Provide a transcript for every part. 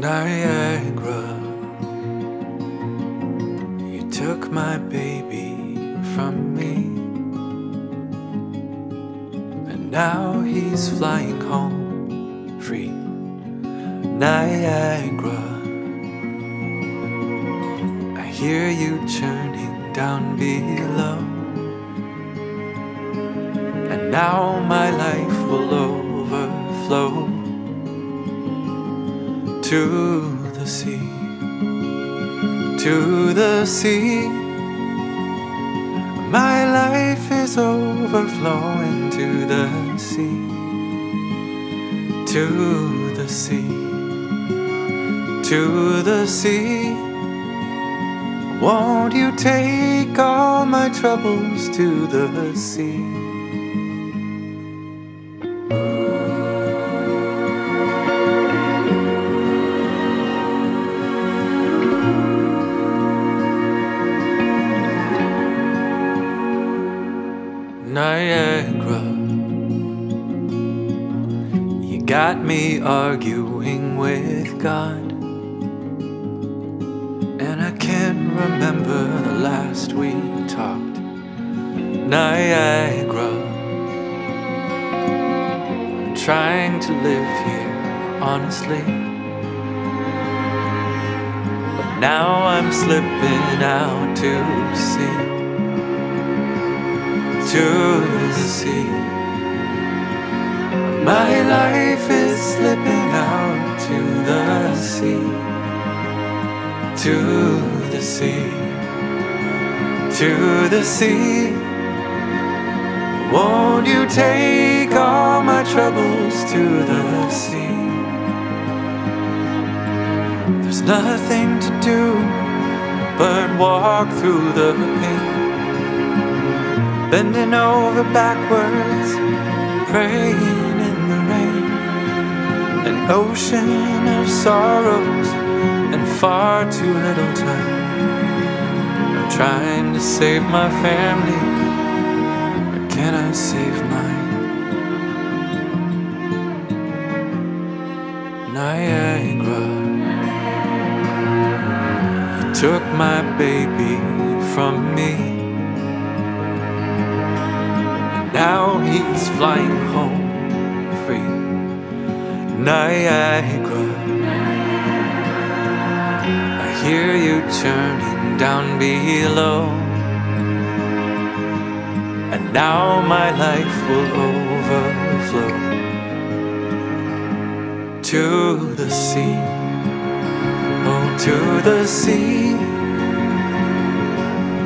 Niagara, you took my baby from me, and now he's flying home free. Niagara, I hear you churning down below, and now my life will overflow to the sea, to the sea. My life is overflowing to the sea, to the sea, to the sea. Won't you take all my troubles to the sea? Niagara, you got me arguing with God, and I can't remember the last we talked. Niagara, I'm trying to live here honestly, but now I'm slipping out to sea, to the sea. My life is slipping out to the sea, to the sea, to the sea. Won't you take all my troubles to the sea? There's nothing to do but walk through the pain, bending over backwards, praying in the rain. An ocean of sorrows and far too little time. I'm trying to save my family, but can I save mine? Niagara, you took my baby from me, now he's flying home free. Niagara, I hear you churning down below, and now my life will overflow to the sea, oh, to the sea.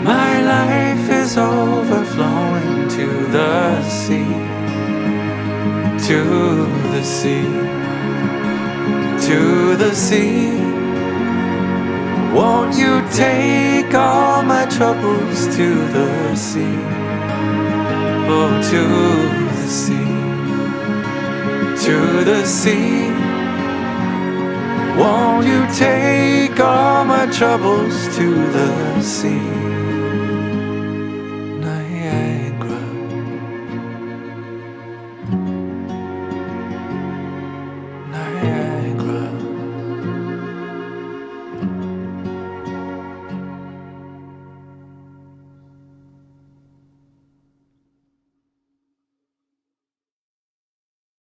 My life is overflowing to the sea, to the sea, to the sea. Won't you take all my troubles to the sea, oh, to the sea, to the sea. Won't you take all my troubles to the sea?